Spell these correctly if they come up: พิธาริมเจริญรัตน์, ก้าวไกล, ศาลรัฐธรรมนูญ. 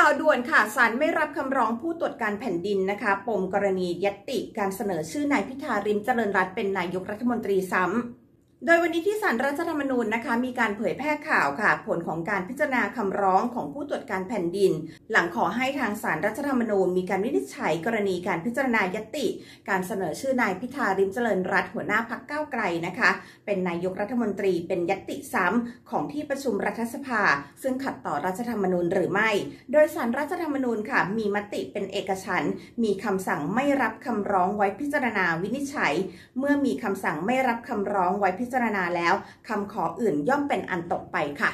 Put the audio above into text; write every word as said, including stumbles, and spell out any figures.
ข่าวด่วนค่ะศาลไม่รับคำร้องผู้ตรวจการแผ่นดินนะคะปมกรณีญัตติการเสนอชื่อนายพิธาริมเจริญรัตน์เป็นนายกรัฐมนตรีซ้ำโดยวันนี้ที่ศาลรัฐธรรมนูญนะคะมีการเผยแพร่ข่าวค่ะผลของการพิจารณาคำร้องของผู้ตรวจการแผ่นดินหลังขอให้ทางศาลรัฐธรรมนูญมีการวินิจฉัยกรณีการพิจารณาญัตติการเสนอชื่อนายพิธาริมเจริญรัตน์หัวหน้าพรรคก้าวไกลนะคะเป็นนายกรัฐมนตรีเป็นญัตติซ้ำของที่ประชุมรัฐสภาซึ่งขัดต่อรัฐธรรมนูญหรือไม่โดยศาลรัฐธรรมนูญค่ะมีมติเป็นเอกฉันท์มีคำสั่งไม่รับคำร้องไว้พิจารณาวินิจฉัยเมื่อมีคำสั่งไม่รับคำร้องไว้พิจารณาแล้วคำขออื่นย่อมเป็นอันตกไปค่ะ